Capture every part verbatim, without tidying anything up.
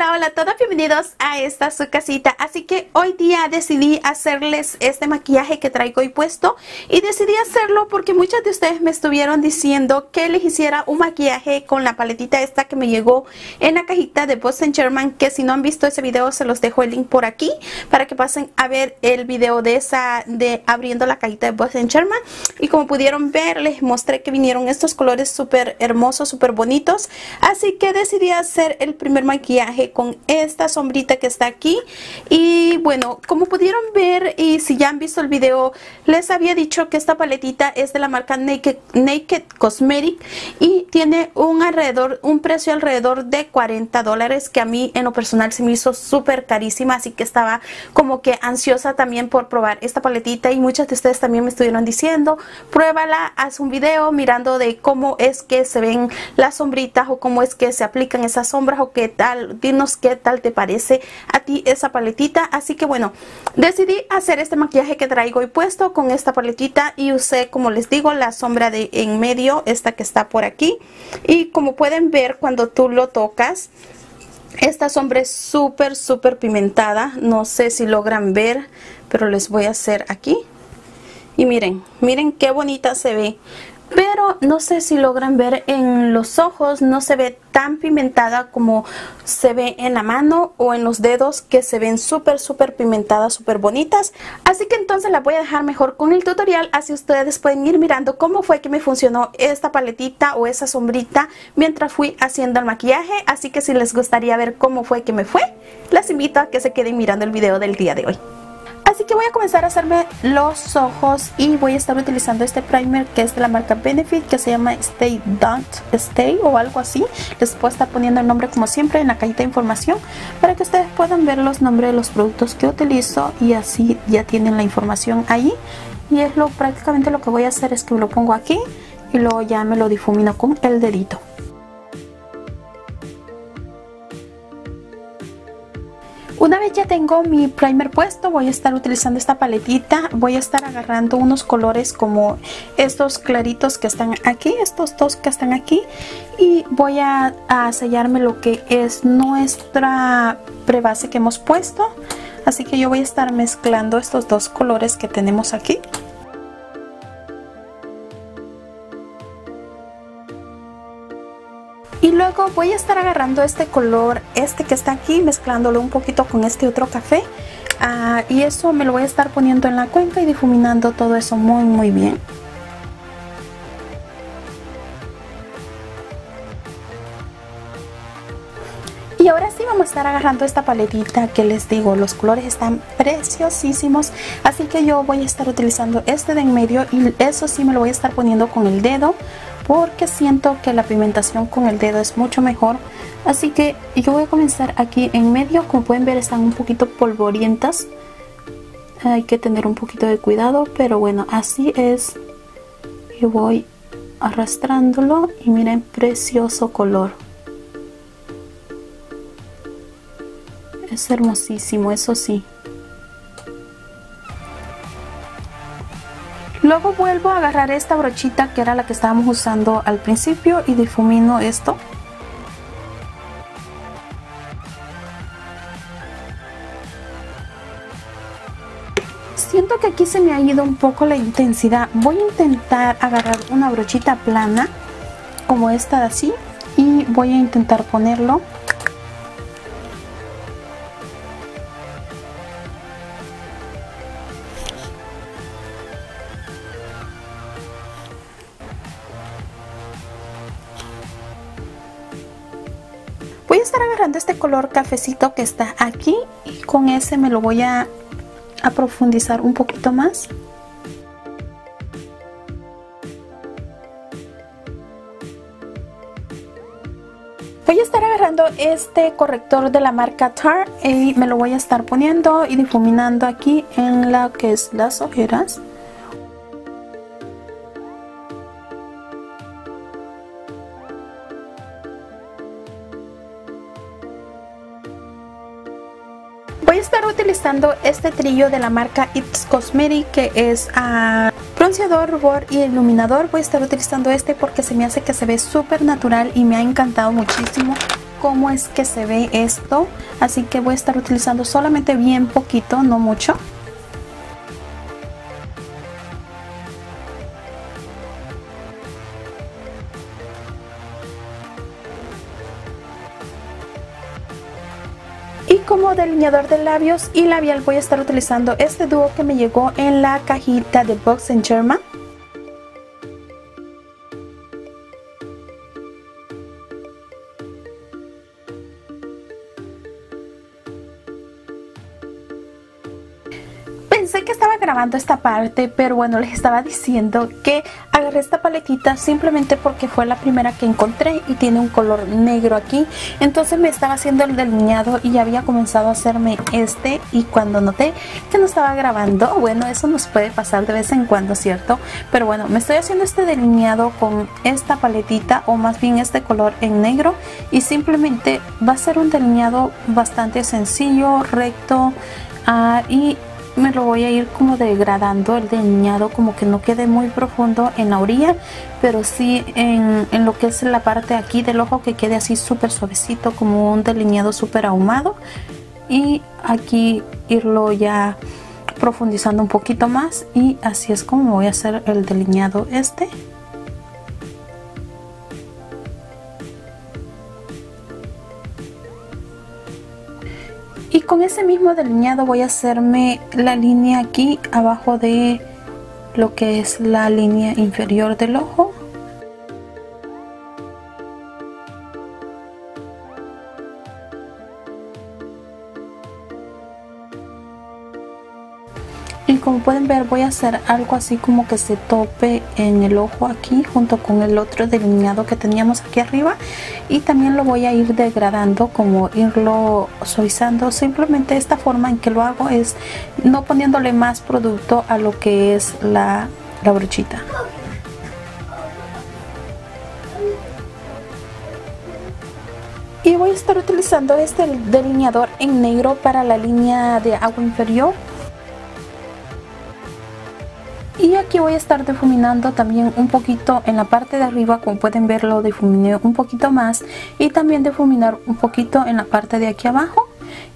Hola, hola a todos, bienvenidos a esta su casita. Así que hoy día decidí hacerles este maquillaje que traigo hoy puesto. Y decidí hacerlo porque muchas de ustedes me estuvieron diciendo que les hiciera un maquillaje con la paletita esta que me llegó en la cajita de Boxycharm. Que si no han visto ese video, se los dejo el link por aquí para que pasen a ver el video de esa de abriendo la cajita de Boxycharm. Y como pudieron ver, les mostré que vinieron estos colores súper hermosos, súper bonitos. Así que decidí hacer el primer maquillaje con esta sombrita que está aquí. Y bueno, como pudieron ver, y si ya han visto el video, les había dicho que esta paletita es de la marca Naked, Naked Cosmetics, y tiene un alrededor un precio alrededor de cuarenta dólares, que a mí en lo personal se me hizo súper carísima. Así que estaba como que ansiosa también por probar esta paletita, y muchas de ustedes también me estuvieron diciendo, pruébala, haz un video mirando de cómo es que se ven las sombritas, o cómo es que se aplican esas sombras, o qué tal, dinos qué tal te parece a ti esa paletita. Así que bueno, decidí hacer este maquillaje que traigo hoy puesto con esta paletita, y usé, como les digo, la sombra de en medio, esta que está por aquí. Y como pueden ver, cuando tú lo tocas, esta sombra es súper súper pimentada. No sé si logran ver, pero les voy a hacer aquí, y miren, miren qué bonita se ve. Pero no sé si logran ver en los ojos, no se ve tan pimentada como se ve en la mano o en los dedos, que se ven súper súper pimentadas, súper bonitas. Así que entonces la voy a dejar mejor con el tutorial, así ustedes pueden ir mirando cómo fue que me funcionó esta paletita o esa sombrita mientras fui haciendo el maquillaje. Así que si les gustaría ver cómo fue que me fue, las invito a que se queden mirando el video del día de hoy. Así que voy a comenzar a hacerme los ojos, y voy a estar utilizando este primer que es de la marca Benefit, que se llama Stay Don't Stay o algo así. Les puedo estar poniendo el nombre como siempre en la cajita de información para que ustedes puedan ver los nombres de los productos que utilizo, y así ya tienen la información ahí. Y es lo prácticamente lo que voy a hacer, es que me lo pongo aquí y luego ya me lo difumino con el dedito. Una vez ya tengo mi primer puesto, voy a estar utilizando esta paletita. Voy a estar agarrando unos colores como estos claritos que están aquí, estos dos que están aquí, y voy a, a sellarme lo que es nuestra prebase que hemos puesto. Así que yo voy a estar mezclando estos dos colores que tenemos aquí. Y luego voy a estar agarrando este color, este que está aquí, mezclándolo un poquito con este otro café. Uh, y eso me lo voy a estar poniendo en la cuenca y difuminando todo eso muy muy bien. Y ahora sí vamos a estar agarrando esta paletita que les digo, los colores están preciosísimos. Así que yo voy a estar utilizando este de en medio, y eso sí me lo voy a estar poniendo con el dedo, porque siento que la pigmentación con el dedo es mucho mejor. Así que yo voy a comenzar aquí en medio. Como pueden ver, están un poquito polvorientas, hay que tener un poquito de cuidado, pero bueno, así es. Yo voy arrastrándolo, y miren, precioso color, es hermosísimo, eso sí. Luego vuelvo a agarrar esta brochita que era la que estábamos usando al principio, y difumino esto. Siento que aquí se me ha ido un poco la intensidad. Voy a intentar agarrar una brochita plana como esta de así, y voy a intentar ponerlo. Voy a estar agarrando este color cafecito que está aquí, y con ese me lo voy a, a profundizar un poquito más. Voy a estar agarrando este corrector de la marca Tarte, y me lo voy a estar poniendo y difuminando aquí en lo que es las ojeras. Voy a estar utilizando este trillo de la marca I T Cosmetics, que es uh, bronceador, rubor y iluminador. Voy a estar utilizando este porque se me hace que se ve súper natural, y me ha encantado muchísimo cómo es que se ve esto, así que voy a estar utilizando solamente bien poquito, no mucho. Y como delineador de labios y labial voy a estar utilizando este dúo que me llegó en la cajita de Boxycharm. Pensé que estaba grabando esta parte, pero bueno, les estaba diciendo que agarré esta paletita simplemente porque fue la primera que encontré y tiene un color negro aquí. Entonces me estaba haciendo el delineado y ya había comenzado a hacerme este, y cuando noté que no estaba grabando, bueno, eso nos puede pasar de vez en cuando, ¿cierto? Pero bueno, me estoy haciendo este delineado con esta paletita, o más bien este color en negro, y simplemente va a ser un delineado bastante sencillo, recto, uh, y me lo voy a ir como degradando el delineado, como que no quede muy profundo en la orilla, pero sí en, en lo que es la parte aquí del ojo, que quede así súper suavecito, como un delineado súper ahumado, y aquí irlo ya profundizando un poquito más. Y así es como voy a hacer el delineado este. Y con ese mismo delineado voy a hacerme la línea aquí abajo de lo que es la línea inferior del ojo. Y como pueden ver, voy a hacer algo así como que se tope en el ojo aquí, junto con el otro delineado que teníamos aquí arriba. Y también lo voy a ir degradando, como irlo suavizando. Simplemente esta forma en que lo hago es no poniéndole más producto a lo que es la, la brochita. Y voy a estar utilizando este delineador en negro para la línea de agua inferior. Y aquí voy a estar difuminando también un poquito en la parte de arriba, como pueden ver lo difuminé un poquito más, y también difuminar un poquito en la parte de aquí abajo.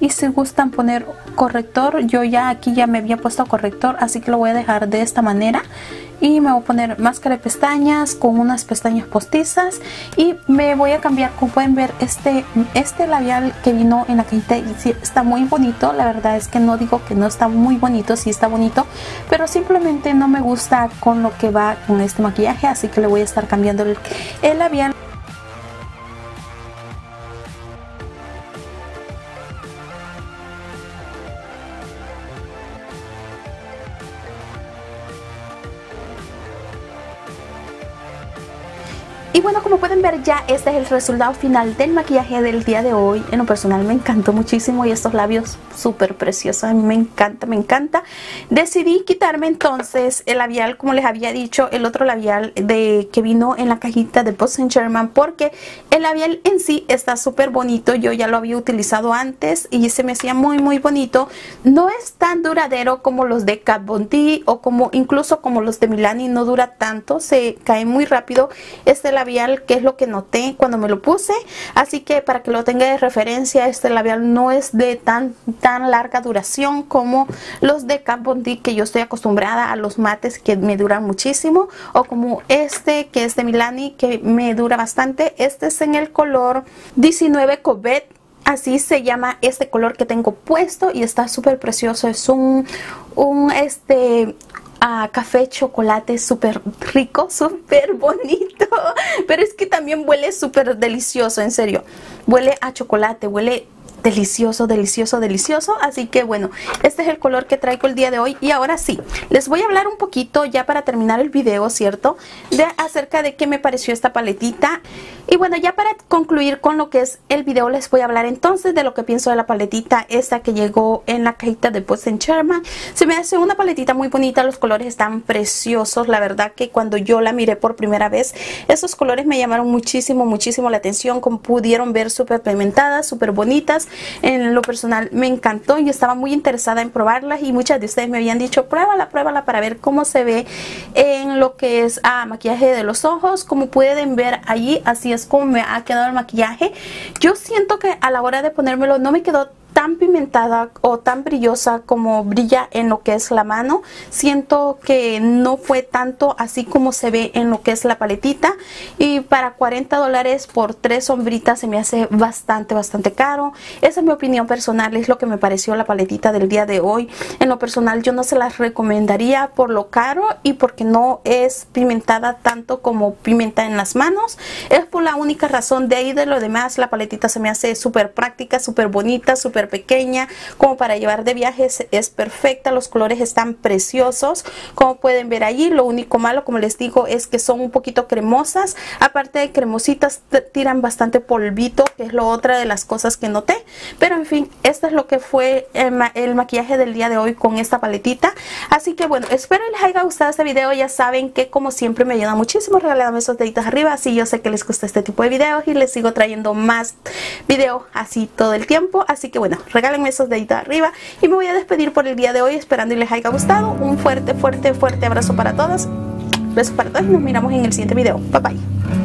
Y si gustan poner corrector, yo ya aquí ya me había puesto corrector, así que lo voy a dejar de esta manera. Y me voy a poner máscara de pestañas con unas pestañas postizas, y me voy a cambiar, como pueden ver, este, este labial que vino en la cajita. Y sí, está muy bonito, la verdad es que no digo que no está muy bonito, sí está bonito, pero simplemente no me gusta con lo que va con este maquillaje, así que le voy a estar cambiando el, el labial. Y bueno, como pueden ver, ya este es el resultado final del maquillaje del día de hoy. En lo personal me encantó muchísimo, y estos labios súper preciosos, a mí me encanta, me encanta. Decidí quitarme entonces el labial, como les había dicho, el otro labial de que vino en la cajita de Boxycharm, porque el labial en sí está súper bonito. Yo ya lo había utilizado antes y se me hacía muy muy bonito. No es tan duradero como los de Kat Von D, o como incluso como los de Milani, no dura tanto, se cae muy rápido este labial. Labial, que es lo que noté cuando me lo puse, así que para que lo tenga de referencia, este labial no es de tan tan larga duración como los de Kat Von D, que yo estoy acostumbrada a los mates que me duran muchísimo, o como este que es de Milani, que me dura bastante. Este es en el color diecinueve Covet, así se llama este color que tengo puesto, y está súper precioso. Es un, un este Uh, café chocolate súper rico, súper bonito, pero es que también huele súper delicioso, en serio, huele a chocolate, huele delicioso, delicioso, delicioso. Así que bueno, este es el color que traigo el día de hoy. Y ahora sí, les voy a hablar un poquito, ya para terminar el video, ¿cierto?, de acerca de qué me pareció esta paletita. Y bueno, ya para concluir con lo que es el video, les voy a hablar entonces de lo que pienso de la paletita esta que llegó en la cajita de Boxycharm. Se me hace una paletita muy bonita, los colores están preciosos. La verdad que cuando yo la miré por primera vez, esos colores me llamaron muchísimo, muchísimo la atención. Como pudieron ver, súper pigmentadas, súper bonitas. en lo personal me encantó. Yo estaba muy interesada en probarlas y muchas de ustedes me habían dicho pruébala, pruébala para ver cómo se ve en lo que es ah, maquillaje de los ojos. Como pueden ver allí, así es como me ha quedado el maquillaje. Yo siento que a la hora de ponérmelo no me quedó tan pigmentada o tan brillosa como brilla en lo que es la mano. Siento que no fue tanto así como se ve en lo que es la paletita, y para cuarenta dólares por tres sombritas se me hace bastante bastante caro. Esa es mi opinión personal, es lo que me pareció la paletita del día de hoy. En lo personal yo no se las recomendaría por lo caro y porque no es pimentada tanto como pimenta en las manos. Es por la única razón. De ahí de lo demás la paletita se me hace súper práctica, súper bonita, súper pequeña, como para llevar de viajes es perfecta. Los colores están preciosos, como pueden ver allí. Lo único malo, como les digo, es que son un poquito cremosas, aparte de cremositas tiran bastante polvito, que es lo otra de las cosas que noté. Pero en fin, este es lo que fue el, ma el maquillaje del día de hoy con esta paletita. Así que bueno, espero les haya gustado este video. Ya saben que como siempre me ayuda muchísimo regalarme esos deditos arriba, así yo sé que les gusta este tipo de videos y les sigo trayendo más videos así todo el tiempo. Así que bueno, Bueno, regálenme esos deditos arriba y me voy a despedir por el día de hoy, esperando y les haya gustado. Un fuerte, fuerte, fuerte abrazo para todos. Besos para todos y nos miramos en el siguiente video. Bye bye.